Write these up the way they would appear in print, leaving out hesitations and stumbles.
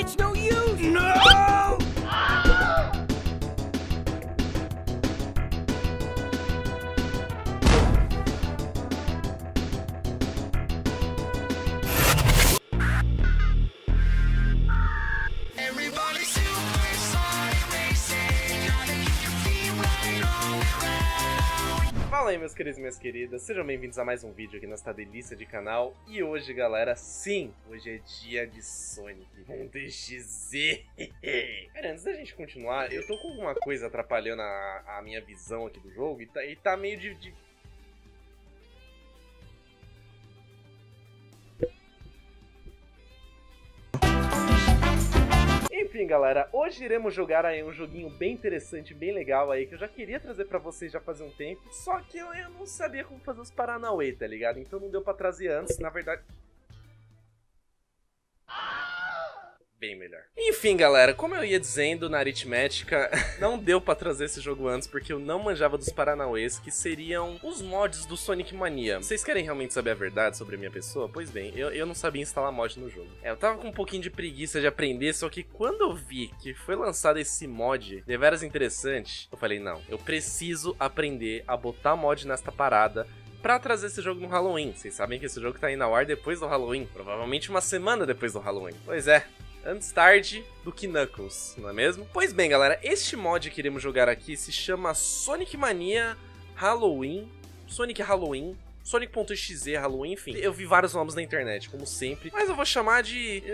It's no use! No! Fala aí, meus queridos e minhas queridas, sejam bem-vindos a mais um vídeo aqui nesta delícia de canal. E hoje, galera, sim, hoje é dia de Sonic 1.exe. Cara, antes da gente continuar, eu tô com alguma coisa atrapalhando a minha visão aqui do jogo e tá meio de... Enfim, galera, hoje iremos jogar aí um joguinho bem interessante, bem legal aí, que eu já queria trazer pra vocês já fazia um tempo, só que eu não sabia como fazer os paranauê, tá ligado? Então não deu pra trazer antes, na verdade... Bem melhor. Enfim, galera, como eu ia dizendo na aritmética, não deu pra trazer esse jogo antes porque eu não manjava dos paranauês, que seriam os mods do Sonic Mania. Vocês querem realmente saber a verdade sobre a minha pessoa? Pois bem, eu não sabia instalar mod no jogo. É, eu tava com um pouquinho de preguiça de aprender, só que quando eu vi que foi lançado esse mod, deveras interessante, eu falei, não, eu preciso aprender a botar mod nesta parada, pra trazer esse jogo no Halloween. Vocês sabem que esse jogo tá indo ao ar depois do Halloween, provavelmente uma semana depois do Halloween. Pois é, antes tarde do que Knuckles, não é mesmo? Pois bem, galera, este mod que iremos jogar aqui se chama Sonic Mania Halloween, Sonic Halloween, Sonic.exe Halloween, enfim. Eu vi vários nomes na internet, como sempre, mas eu vou chamar de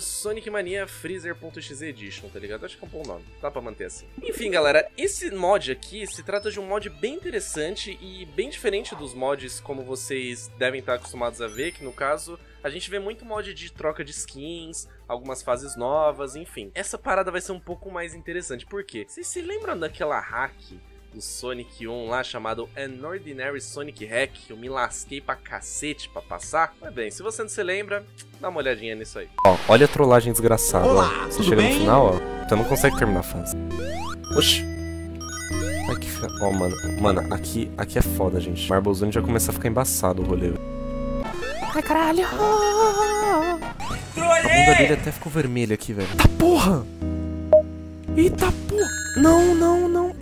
Sonic Mania Freezer.exe Edition, tá ligado? Acho que é um bom nome, dá pra manter assim. Enfim, galera, esse mod aqui se trata de um mod bem interessante e bem diferente dos mods como vocês devem estar acostumados a ver, que no caso... A gente vê muito mod de troca de skins, algumas fases novas, enfim. Essa parada vai ser um pouco mais interessante, por quê? Vocês se lembram daquela hack do Sonic 1 lá, chamado An Ordinary Sonic Hack, que eu me lasquei pra cacete pra passar? Mas bem, se você não se lembra, dá uma olhadinha nisso aí. Ó, olha a trollagem desgraçada. Olá, você chega bem? No final, ó, você não consegue terminar a fase. Oxi. Aqui, ó, mano, aqui é foda, gente. Marblezone já começa a ficar embaçado o rolê. Ai, caralho! A bunda dele até ficou vermelha aqui, velho. Eita porra! Eita porra! Não, não, não!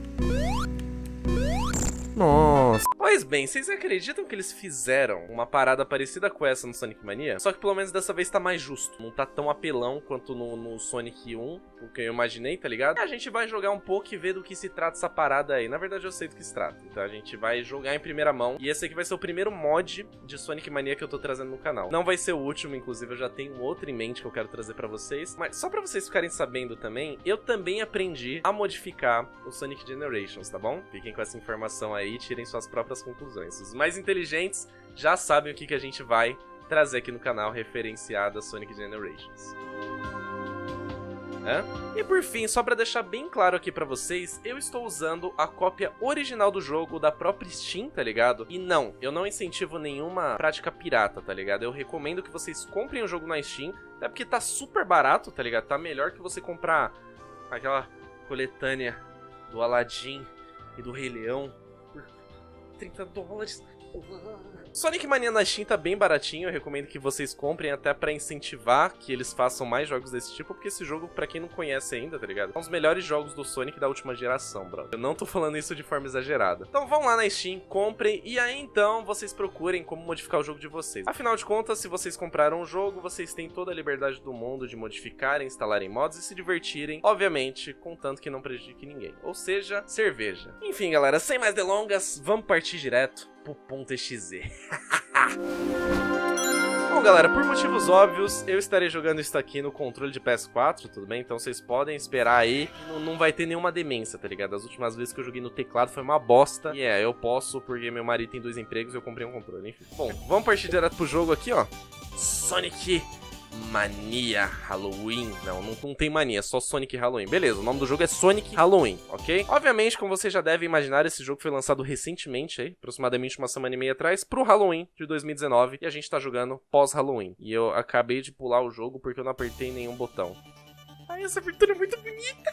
Nossa! Pois bem, vocês acreditam que eles fizeram uma parada parecida com essa no Sonic Mania? Só que pelo menos dessa vez tá mais justo. Não tá tão apelão quanto no Sonic 1, o que eu imaginei, tá ligado? A gente vai jogar um pouco e ver do que se trata essa parada aí. Na verdade eu sei do que se trata, então a gente vai jogar em primeira mão. E esse aqui vai ser o primeiro mod de Sonic Mania que eu tô trazendo no canal. Não vai ser o último, inclusive eu já tenho outro em mente que eu quero trazer pra vocês. Mas só pra vocês ficarem sabendo também, eu também aprendi a modificar o Sonic Generations, tá bom? Fiquem com essa informação aí e tirem suas próprias conclusões. Os mais inteligentes já sabem o que a gente vai trazer aqui no canal referenciado a Sonic Generations. E por fim, só pra deixar bem claro aqui pra vocês, eu estou usando a cópia original do jogo da própria Steam, tá ligado? E não, eu não incentivo nenhuma prática pirata, tá ligado? Eu recomendo que vocês comprem o jogo na Steam, até porque tá super barato, tá ligado? Tá melhor que você comprar aquela coletânea do Aladdin e do Rei Leão. $30. Sonic Mania na Steam tá bem baratinho, eu recomendo que vocês comprem até pra incentivar que eles façam mais jogos desse tipo, porque esse jogo, pra quem não conhece ainda, tá ligado? É um dos melhores jogos do Sonic da última geração, bro. Eu não tô falando isso de forma exagerada. Então vão lá na Steam, comprem, e aí então vocês procurem como modificar o jogo de vocês. Afinal de contas, se vocês compraram o jogo, vocês têm toda a liberdade do mundo de modificarem, instalarem mods e se divertirem, obviamente, contanto que não prejudique ninguém. Ou seja, cerveja. Enfim, galera, sem mais delongas, vamos partir direto pro .exe. Bom, galera, por motivos óbvios, eu estarei jogando isso aqui no controle de PS4, tudo bem? Então vocês podem esperar aí, não vai ter nenhuma demência, tá ligado? As últimas vezes que eu joguei no teclado foi uma bosta. E eu posso, porque meu marido tem 2 empregos e eu comprei um controle, enfim. Bom, vamos partir direto pro jogo aqui, ó. Sonic Mania Halloween. Não tem mania, só Sonic Halloween. Beleza, o nome do jogo é Sonic Halloween, ok? Obviamente, como vocês já devem imaginar, esse jogo foi lançado recentemente, aí, aproximadamente uma semana e meia atrás, pro Halloween de 2019, e a gente tá jogando pós-Halloween. E eu acabei de pular o jogo porque eu não apertei nenhum botão. Ai, essa abertura é muito bonita!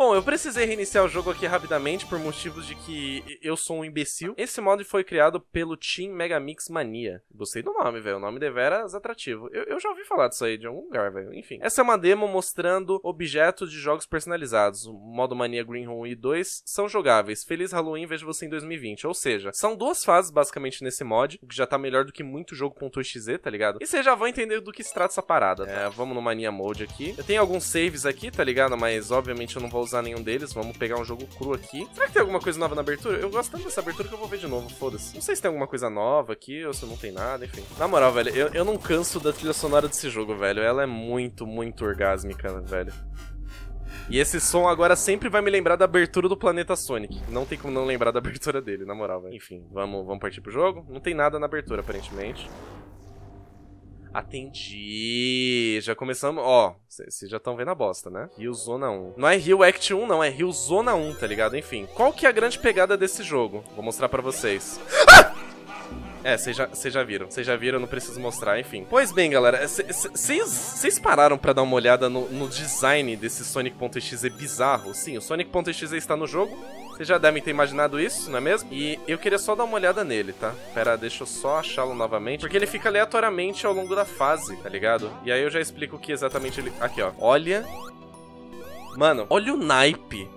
Bom, eu precisei reiniciar o jogo aqui rapidamente por motivos de que eu sou um imbecil. Esse mod foi criado pelo Team Megamix Mania. Gostei do nome, velho. O nome deveras atrativo. Eu já ouvi falar disso aí de algum lugar, velho. Enfim. Essa é uma demo mostrando objetos de jogos personalizados. O modo Mania Green Room 1 e 2 são jogáveis. Feliz Halloween, vejo você em 2020. Ou seja, são duas fases basicamente nesse mod, o que já tá melhor do que muito jogo.exe, tá ligado? E vocês já vão entender do que se trata essa parada. Tá? É, vamos no Mania Mode aqui. Eu tenho alguns saves aqui, tá ligado? Mas obviamente eu não vou usar nenhum deles. Vamos pegar um jogo cru aqui. Será que tem alguma coisa nova na abertura? Eu gosto tanto dessa abertura que eu vou ver de novo, foda-se. Não sei se tem alguma coisa nova aqui ou se não tem nada, enfim. Na moral, velho, eu não canso da trilha sonora desse jogo, velho. Ela é muito, muito orgásmica, velho. E esse som agora sempre vai me lembrar da abertura do Planeta Sonic. Não tem como não lembrar da abertura dele, na moral, velho. Enfim, vamos partir pro jogo. Não tem nada na abertura, aparentemente. Atendi. Já começamos. Ó, vocês já estão vendo a bosta, né? Rio Zona 1. Não é Rio Act 1, não. É Rio Zona 1, tá ligado? Enfim. Qual que é a grande pegada desse jogo? Vou mostrar pra vocês. Ah! É, vocês já viram. Vocês já viram, eu não preciso mostrar, enfim. Pois bem, galera, vocês pararam pra dar uma olhada no design desse Sonic.exe bizarro? Sim, o Sonic.exe está no jogo. Vocês já devem ter imaginado isso, não é mesmo? E eu queria só dar uma olhada nele, tá? Pera, deixa eu só achá-lo novamente. Porque ele fica aleatoriamente ao longo da fase, tá ligado? E aí eu já explico o que exatamente ele... Aqui, ó. Olha... Mano, olha o naipe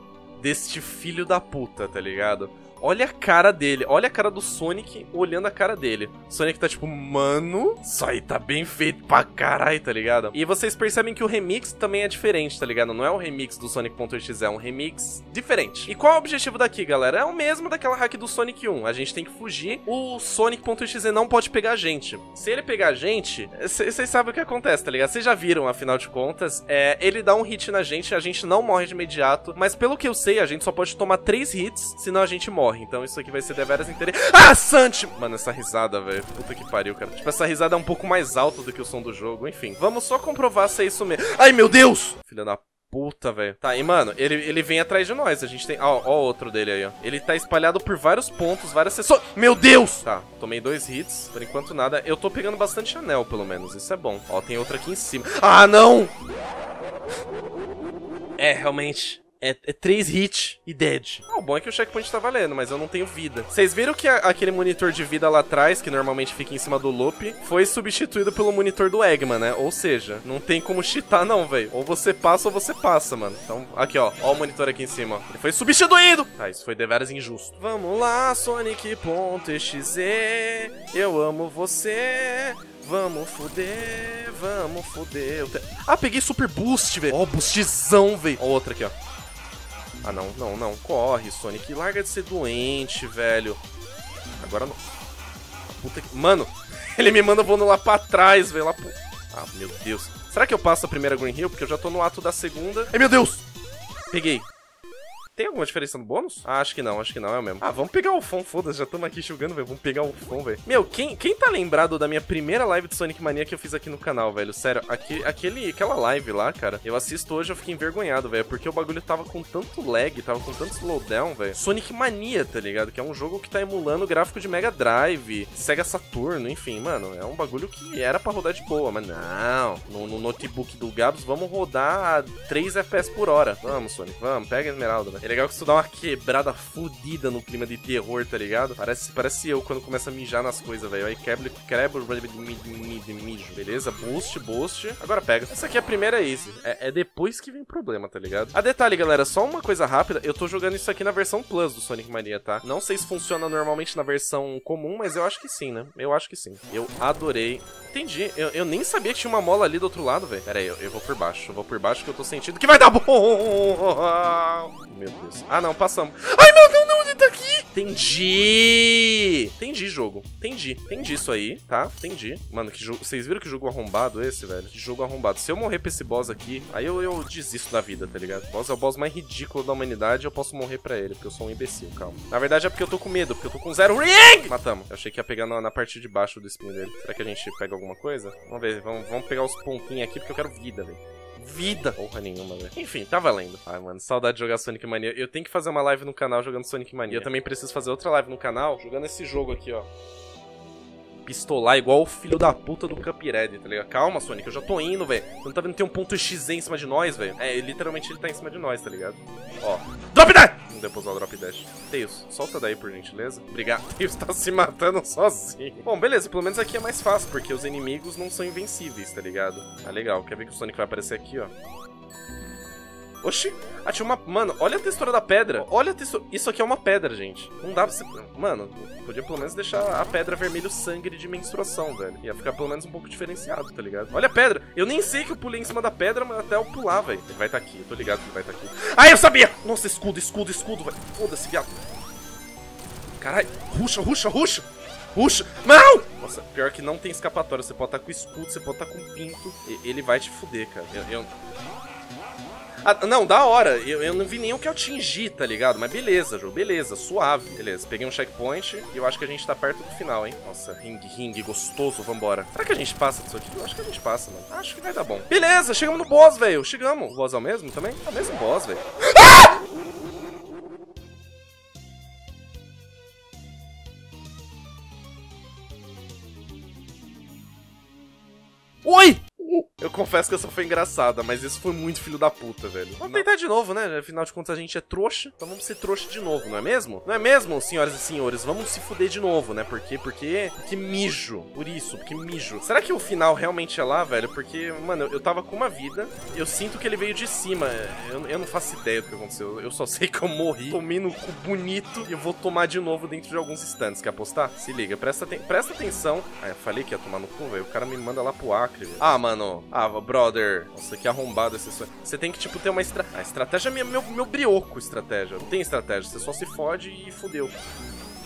deste filho da puta, tá ligado? Olha a cara dele, olha a cara do Sonic olhando a cara dele. Sonic tá tipo, mano, isso aí tá bem feito pra caralho, tá ligado? E vocês percebem que o remix também é diferente, tá ligado? Não é um remix do Sonic.exe, é um remix diferente. E qual é o objetivo daqui, galera? É o mesmo daquela hack do Sonic 1, a gente tem que fugir. O Sonic.exe não pode pegar a gente. Se ele pegar a gente, vocês sabem o que acontece, tá ligado? Vocês já viram, afinal de contas, ele dá um hit na gente, a gente não morre de imediato. Mas pelo que eu sei, a gente só pode tomar 3 hits, senão a gente morre. Então isso aqui vai ser deveras interessante. Ah, Santi! Mano, essa risada, velho. Puta que pariu, cara. Tipo, essa risada é um pouco mais alta do que o som do jogo. Enfim, vamos só comprovar se é isso mesmo. Ai, meu Deus! Filha da puta, velho. Tá, e mano, ele vem atrás de nós. A gente tem... Ó, ó outro dele aí, ó. Ele tá espalhado por vários pontos, várias sessões. Meu Deus! Tá, tomei 2 hits. Por enquanto nada. Eu tô pegando bastante anel, pelo menos. Isso é bom. Ó, tem outro aqui em cima. Ah, não! É, realmente... É 3 hits e dead. Ah, o bom é que o checkpoint tá valendo, mas eu não tenho vida. Vocês viram que aquele monitor de vida lá atrás, que normalmente fica em cima do loop, foi substituído pelo monitor do Eggman, né? Ou seja, não tem como cheatar não, velho. Ou você passa, mano. Então, aqui, ó. Ó o monitor aqui em cima, ó. Ele foi substituído! Tá, isso foi deveras injusto. Vamos lá, Sonic.exe. Eu amo você. Vamos foder, vamos foder. Ah, peguei super boost, velho. Ó, boostzão, velho. Ó, outra aqui, ó. Ah, não, não, não. Corre, Sonic. Larga de ser doente, velho. Agora não. Puta que... Mano, ele me manda voando lá pra trás, velho. Lá pro... Ah, meu Deus. Será que eu passo a primeira Green Hill? Porque eu já tô no ato da segunda. Ai, meu Deus! Peguei. Tem alguma diferença no bônus? Ah, acho que não, é o mesmo. Ah, vamos pegar o Fon, foda-se, já estamos aqui jogando, velho. Vamos pegar o Fon, velho. Meu, quem tá lembrado da minha primeira live de Sonic Mania que eu fiz aqui no canal, velho? Sério, aquela live lá, cara, eu assisto hoje, eu fiquei envergonhado, velho, porque o bagulho tava com tanto lag, tava com tanto slowdown, velho. Sonic Mania, tá ligado? Que é um jogo que tá emulando o gráfico de Mega Drive, Sega Saturn, enfim, mano, é um bagulho que era pra rodar de boa, mas não. No notebook do Gabs, vamos rodar a 3 FPS por hora. Vamos, Sonic, vamos, pega a esmeralda, velho. É legal que isso dá uma quebrada fodida no clima de terror, tá ligado? Parece eu quando começo a mijar nas coisas, velho. Aí quebra, mijo. Beleza? Boost, boost. Agora pega. Essa aqui é a primeira easy. É depois que vem o problema, tá ligado? A detalhe, galera, só uma coisa rápida. Eu tô jogando isso aqui na versão Plus do Sonic Mania, tá? Não sei se funciona normalmente na versão comum, mas eu acho que sim, né? Eu acho que sim. Eu adorei. Entendi. Eu nem sabia que tinha uma mola ali do outro lado, velho. Pera aí, eu vou por baixo. Eu vou por baixo que eu tô sentindo que vai dar bom! Meu Deus. Ah, não, passamos. Ai, meu Deus, não, ele tá aqui. Entendi. Entendi, jogo. Entendi. Entendi isso aí, tá? Entendi. Mano, que jogo... Vocês viram que jogo arrombado esse, velho? Que jogo arrombado. Se eu morrer pra esse boss aqui, aí eu desisto da vida, tá ligado? O boss é o boss mais ridículo da humanidade e eu posso morrer pra ele, porque eu sou um imbecil, calma. Na verdade é porque eu tô com medo, porque eu tô com 0 ring! Matamos. Eu achei que ia pegar na parte de baixo do espinho dele. Será que a gente pega alguma coisa? Vamos ver, vamos pegar os pontinhos aqui, porque eu quero vida, velho. Vida! Porra nenhuma, velho. Enfim, tá valendo. Ai, mano, saudade de jogar Sonic Mania. Eu tenho que fazer uma live no canal jogando Sonic Mania. Eu também preciso fazer outra live no canal jogando esse jogo aqui, ó. pistolar igual o filho da puta do Cuphead, tá ligado? Calma, Sonic, eu já tô indo, velho. Você não tá vendo que tem um ponto XZ em cima de nós, velho? É, literalmente ele tá em cima de nós, tá ligado? Ó. Drop dash! Não deu pra usar o drop dash. Tails, solta daí, por gentileza. Obrigado. Tails tá se matando sozinho. Bom, beleza, pelo menos aqui é mais fácil, porque os inimigos não são invencíveis, tá ligado? Ah, legal. Quer ver que o Sonic vai aparecer aqui, ó. Oxi, ah, tinha uma... Mano, olha a textura da pedra. Olha a textura... Isso aqui é uma pedra, gente. Não dá pra você... Mano, podia pelo menos deixar a pedra vermelho sangue de menstruação, velho. Ia ficar pelo menos um pouco diferenciado, tá ligado? Olha a pedra. Eu nem sei que eu pulei em cima da pedra, mas até eu pular, velho. Ele vai tá aqui, eu tô ligado que ele vai tá aqui. Ah, eu sabia! Nossa, escudo, escudo, escudo, velho. Foda-se, viado. Caralho. Ruxa, ruxa, ruxa. Ruxa. Não! Nossa, pior que não tem escapatória. Você pode estar com escudo, você pode estar com pinto. Ele vai te fuder, cara. Ah, não, da hora, eu não vi nem o que eu atingi, tá ligado? Mas beleza, jogo, beleza, suave. Beleza, peguei um checkpoint e eu acho que a gente tá perto do final, hein? Nossa, ringue, ringue, gostoso, vambora. Será que a gente passa disso aqui? Eu acho que a gente passa, mano. Acho que vai dar bom. Beleza, chegamos no boss, velho, chegamos. O boss é o mesmo também? É o mesmo boss, velho. Ah! Oi! Eu confesso que essa foi engraçada, mas isso foi muito filho da puta, velho. Vamos tentar de novo, né? Afinal de contas, a gente é trouxa, então vamos ser trouxa de novo, não é mesmo? Não é mesmo, senhoras e senhores? Vamos se fuder de novo, né? Por quê? Porque mijo. Por isso, porque mijo. Será que o final realmente é lá, velho? Porque, mano, eu tava com uma vida, eu sinto que ele veio de cima. Eu não faço ideia do que aconteceu. Eu só sei que eu morri, tomei no cu bonito e eu vou tomar de novo dentro de alguns instantes. Quer apostar? Se liga, presta atenção. Ah, eu falei que ia tomar no cu, velho. O cara me manda lá pro Acre, velho. Ah, mano. Ah, brother. Nossa, que arrombado esse sonho. Você tem que, tipo, ter uma estratégia. A estratégia é meu brioco, estratégia. Não tem estratégia. Você só se fode e fodeu.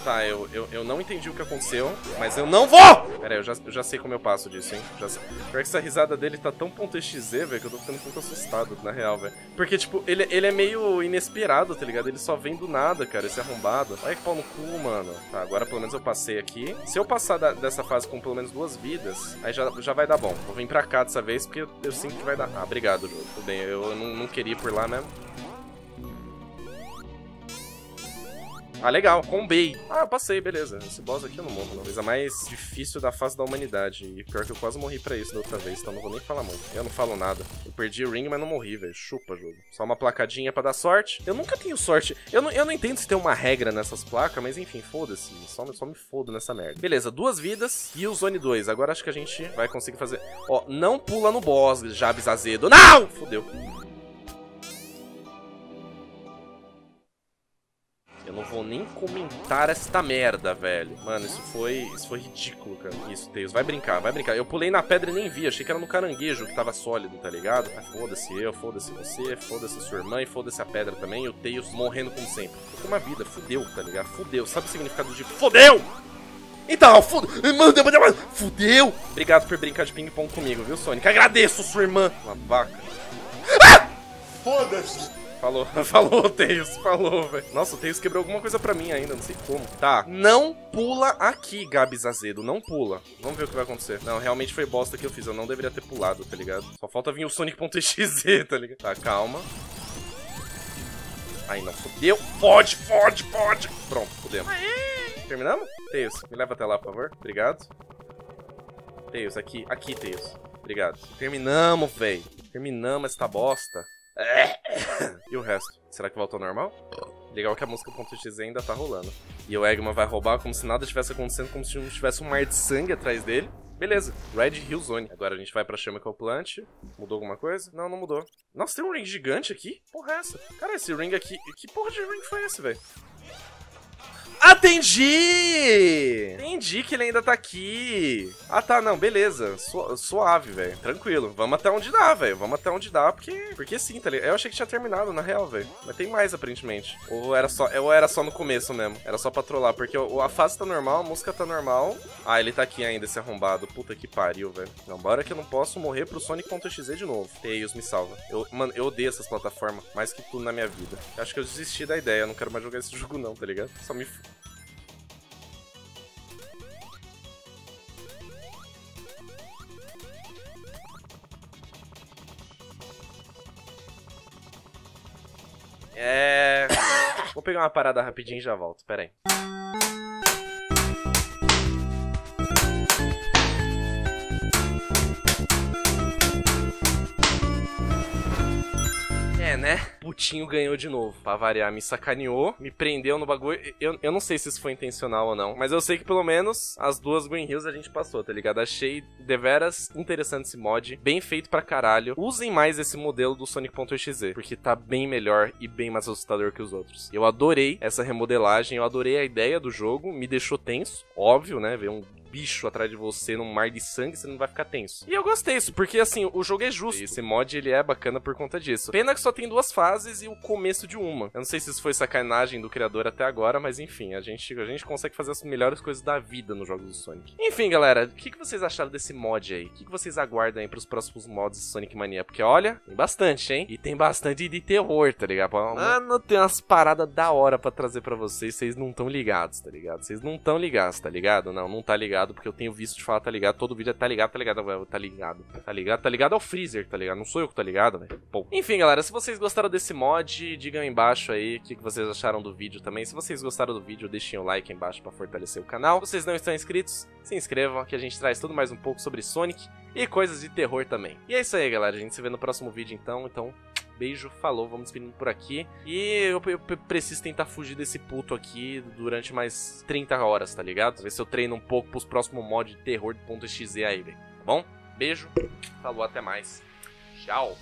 Tá, eu não entendi o que aconteceu, mas eu não vou! Pera aí, eu já sei como eu passo disso, hein? Já sei. Pior que essa risada dele tá tão .exe, velho, que eu tô ficando um pouco assustado, na real, velho. Porque, tipo, ele é meio inesperado, tá ligado? Ele só vem do nada, cara, esse arrombado. Olha que pau no cu, mano. Tá, agora pelo menos eu passei aqui. Se eu passar dessa fase com pelo menos 2 vidas, aí já vai dar bom. Vou vir pra cá dessa vez, porque eu sinto que vai dar... Ah, obrigado, jogo. Tudo bem, eu não queria ir por lá mesmo. Ah, legal, combei. Ah, passei, beleza. Esse boss aqui eu não morro, não. Coisa mais difícil da face da humanidade. E pior que eu quase morri pra isso da outra vez, então não vou nem falar muito. Eu não falo nada. Eu perdi o ring, mas não morri, velho. Chupa, jogo. Só uma placadinha pra dar sorte. Eu nunca tenho sorte. Eu não entendo se tem uma regra nessas placas, mas enfim, foda-se. Só me fodo nessa merda. Beleza, 2 vidas e o Zone 2. Agora acho que a gente vai conseguir fazer... Ó, não pula no boss, Jabes azedo. Não! Fudeu. Eu não vou nem comentar esta merda, velho. Mano, isso foi ridículo, cara. Isso, Tails. Vai brincar, vai brincar. Eu pulei na pedra e nem vi. Achei que era no caranguejo que tava sólido, tá ligado? Ah, foda-se eu, foda-se você, foda-se sua irmã e foda-se a pedra também. E o Tails morrendo como sempre. Tô com uma vida. Fudeu, tá ligado? Fudeu. Sabe o significado de... Fudeu! Então, fudeu! Obrigado por brincar de ping-pong comigo, viu, Sonic? Agradeço, sua irmã! Uma vaca. Ah! Foda-se! Falou, Tails, falou, velho. Nossa, o Tails quebrou alguma coisa pra mim ainda, não sei como. Tá, não pula aqui, Gabs Azedo, não pula. Vamos ver o que vai acontecer. Não, realmente foi bosta que eu fiz, eu não deveria ter pulado, tá ligado? Só falta vir o Sonic.exe, tá ligado? Tá, calma. Ai, não, fodeu. Fode. Pronto, fodemos. Terminamos? Tails, me leva até lá, por favor. Obrigado. Tails, aqui, Tails. Obrigado. Terminamos, velho. Terminamos esta bosta. E o resto? Será que voltou ao normal? Legal que a música .exe ainda tá rolando. E o Eggman vai roubar como se nada tivesse acontecendo, como se não tivesse um mar de sangue atrás dele. Beleza, Red Hill Zone. Agora a gente vai pra Chemical Plant. Mudou alguma coisa? Não, não mudou. Nossa, tem um ring gigante aqui? Porra é essa? Cara, esse ring aqui... Que porra de ring foi esse, velho? Atendi! Entendi que ele ainda tá aqui. Ah, tá, não, beleza. Suave, velho. Tranquilo. Vamos até onde dá, velho. Vamos até onde dá, porque sim, tá ligado? Eu achei que tinha terminado, na real, velho. Mas tem mais, aparentemente. Ou era só no começo mesmo. Era só pra trollar, porque a fase tá normal, a música tá normal. Ah, ele tá aqui ainda, esse arrombado. Puta que pariu, velho. Não, bora que eu não posso morrer pro Sonic.exe de novo. Tails, me salva. Mano, eu odeio essas plataformas mais que tudo na minha vida. Eu acho que eu desisti da ideia. Eu não quero mais jogar esse jogo, não, tá ligado? Só me... Vou pegar uma parada rapidinho e já volto, pera aí. Tinho ganhou de novo, pra variar, me sacaneou, me prendeu no bagulho, eu não sei se isso foi intencional ou não, mas eu sei que pelo menos as duas Green Hills a gente passou, tá ligado? Achei deveras interessante esse mod, bem feito pra caralho, usem mais esse modelo do Sonic.exe, porque tá bem melhor e bem mais assustador que os outros. Eu adorei essa remodelagem, eu adorei a ideia do jogo, me deixou tenso, óbvio, né, ver um bicho atrás de você num mar de sangue, você não vai ficar tenso. E eu gostei disso, porque assim, o jogo é justo. Esse mod, ele é bacana por conta disso. Pena que só tem duas fases e o começo de uma. Eu não sei se isso foi sacanagem do criador até agora, mas enfim, a gente consegue fazer as melhores coisas da vida nos jogos do Sonic. Enfim, galera, o que vocês acharam desse mod aí? O que vocês aguardam aí pros próximos mods de Sonic Mania? Porque olha, tem bastante, hein? E tem bastante de terror, tá ligado? Mano, tem umas paradas da hora pra trazer pra vocês, vocês não tão ligados, tá ligado? Vocês não tão ligados, tá ligado? Não, não tá ligado. Porque eu tenho visto de falar, tá ligado? Todo vídeo é tá ligado, tá ligado, tá ligado. Tá ligado, tá ligado ao Freezer, tá ligado? Não sou eu que tá ligado, velho. Enfim, galera, se vocês gostaram desse mod, digam aí embaixo aí o que vocês acharam do vídeo também. Se vocês gostaram do vídeo, deixem o like aí embaixo pra fortalecer o canal. Se vocês não estão inscritos, se inscrevam, que a gente traz tudo mais um pouco sobre Sonic e coisas de terror também. E é isso aí, galera. A gente se vê no próximo vídeo, então... Beijo, falou, vamos despedindo por aqui. E eu preciso tentar fugir desse puto aqui durante mais 30 horas, tá ligado? Ver se eu treino um pouco pros próximos mods de terror de .exe aí, velho. Tá bom? Beijo, falou, até mais. Tchau.